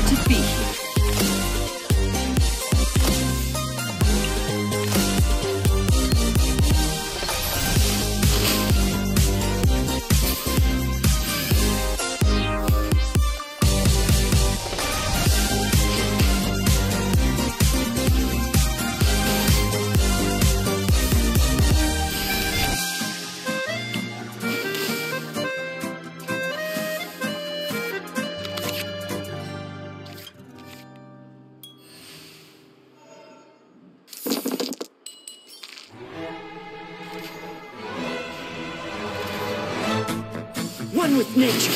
honor to be here. One with nature.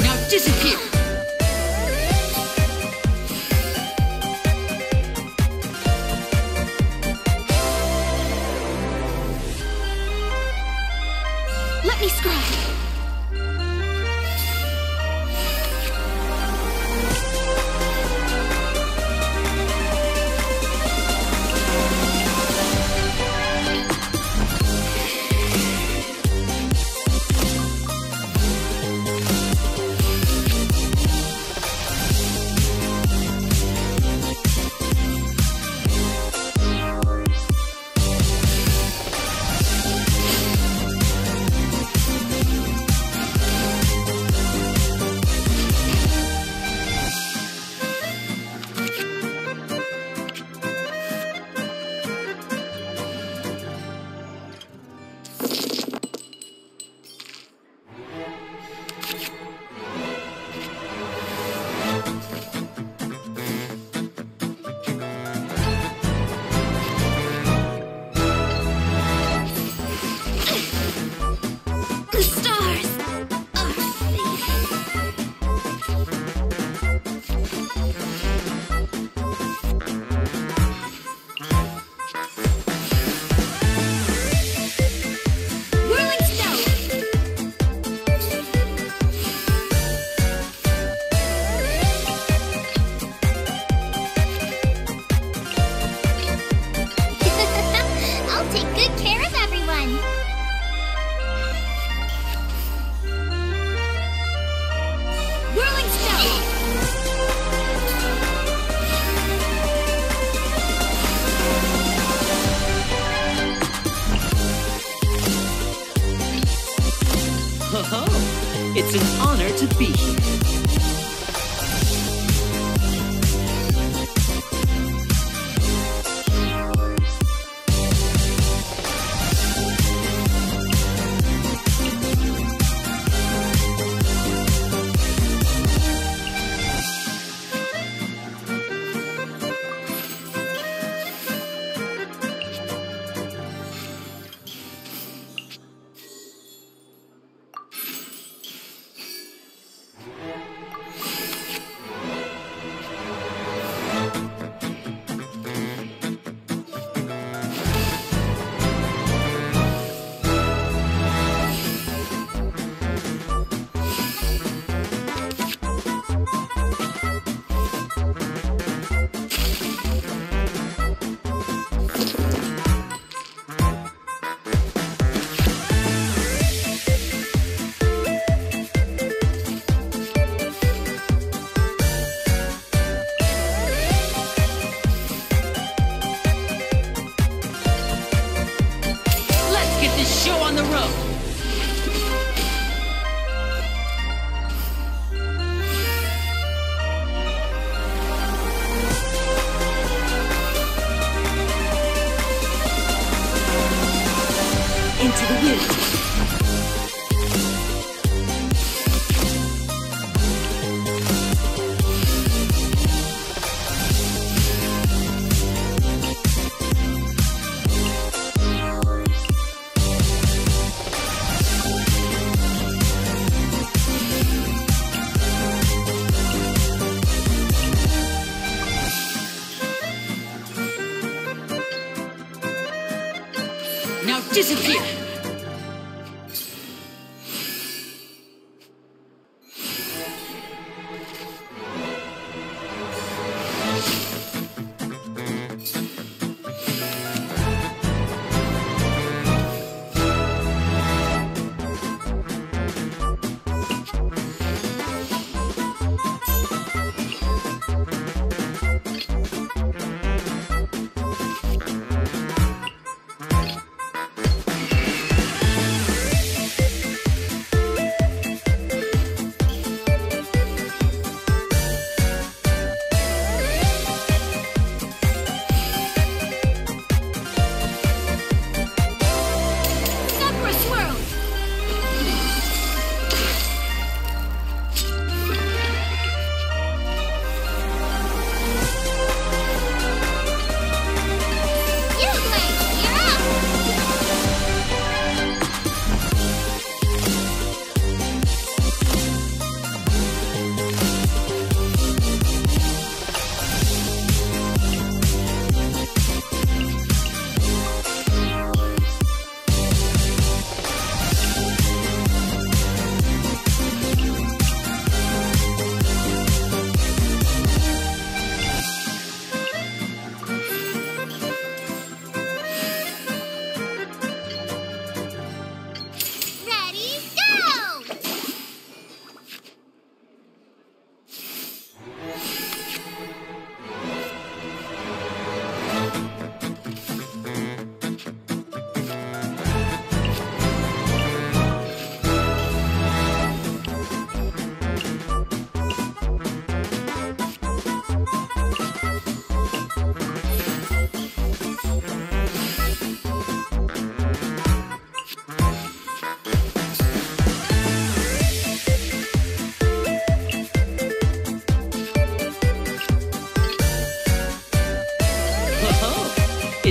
Now disappear. Let me scroll. It's an honor to be here. Into the wind. disappear.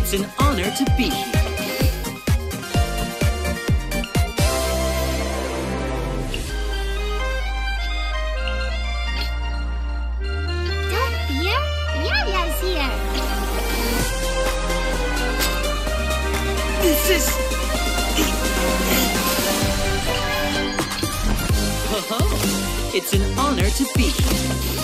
It's an honor to be here. Don't fear, Yao Yao's here. This is... It's an honor to be here.